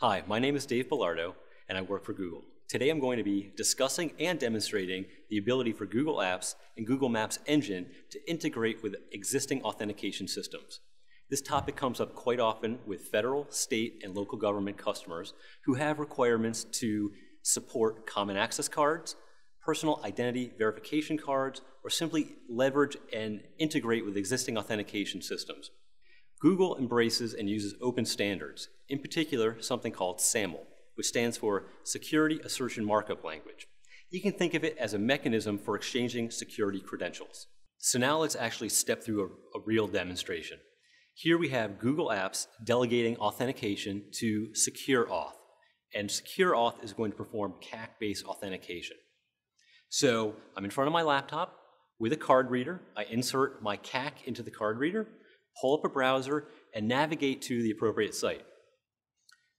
Hi, my name is Dave Belardo, and I work for Google. Today I'm going to be discussing and demonstrating the ability for Google Apps and Google Maps Engine to integrate with existing authentication systems. This topic comes up quite often with federal, state, and local government customers who have requirements to support common access cards, personal identity verification cards, or simply leverage and integrate with existing authentication systems. Google embraces and uses open standards, in particular something called SAML, which stands for Security Assertion Markup Language. You can think of it as a mechanism for exchanging security credentials. So now let's actually step through a real demonstration. Here we have Google Apps delegating authentication to SecureAuth, and SecureAuth is going to perform CAC-based authentication. So I'm in front of my laptop with a card reader. I insert my CAC into the card reader, pull up a browser, and navigate to the appropriate site.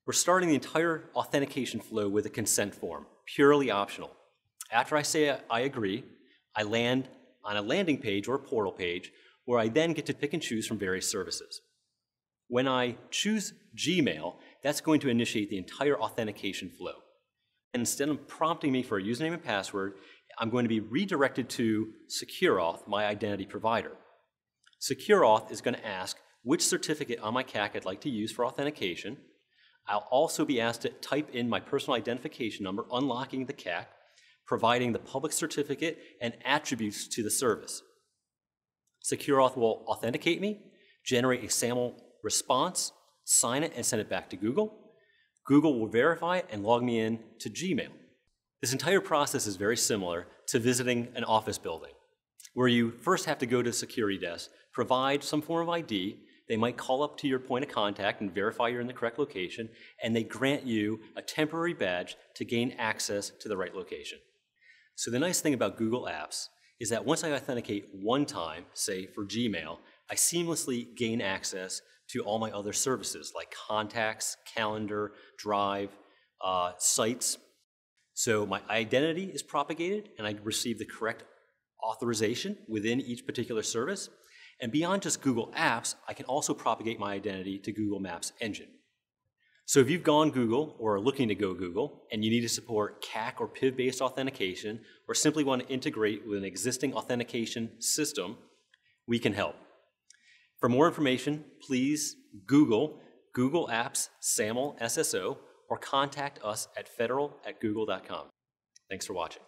We're starting the entire authentication flow with a consent form, purely optional. After I say I agree, I land on a landing page or a portal page where I then get to pick and choose from various services. When I choose Gmail, that's going to initiate the entire authentication flow. And instead of prompting me for a username and password, I'm going to be redirected to SecureAuth, my identity provider. SecureAuth is going to ask which certificate on my CAC I'd like to use for authentication. I'll also be asked to type in my personal identification number, unlocking the CAC, providing the public certificate and attributes to the service. SecureAuth will authenticate me, generate a SAML response, sign it, and send it back to Google. Google will verify it and log me in to Gmail. This entire process is very similar to visiting an office building, where you first have to go to a security desk, provide some form of ID. They might call up to your point of contact and verify you're in the correct location, and they grant you a temporary badge to gain access to the right location. So the nice thing about Google Apps is that once I authenticate one time, say for Gmail, I seamlessly gain access to all my other services like contacts, calendar, drive, sites. So my identity is propagated and I receive the correct authorization within each particular service. And beyond just Google Apps, I can also propagate my identity to Google Maps Engine. So if you've gone Google or are looking to go Google and you need to support CAC or PIV-based authentication or simply want to integrate with an existing authentication system, we can help. For more information, please Google Google Apps SAML SSO or contact us at federal@google.com. Thanks for watching.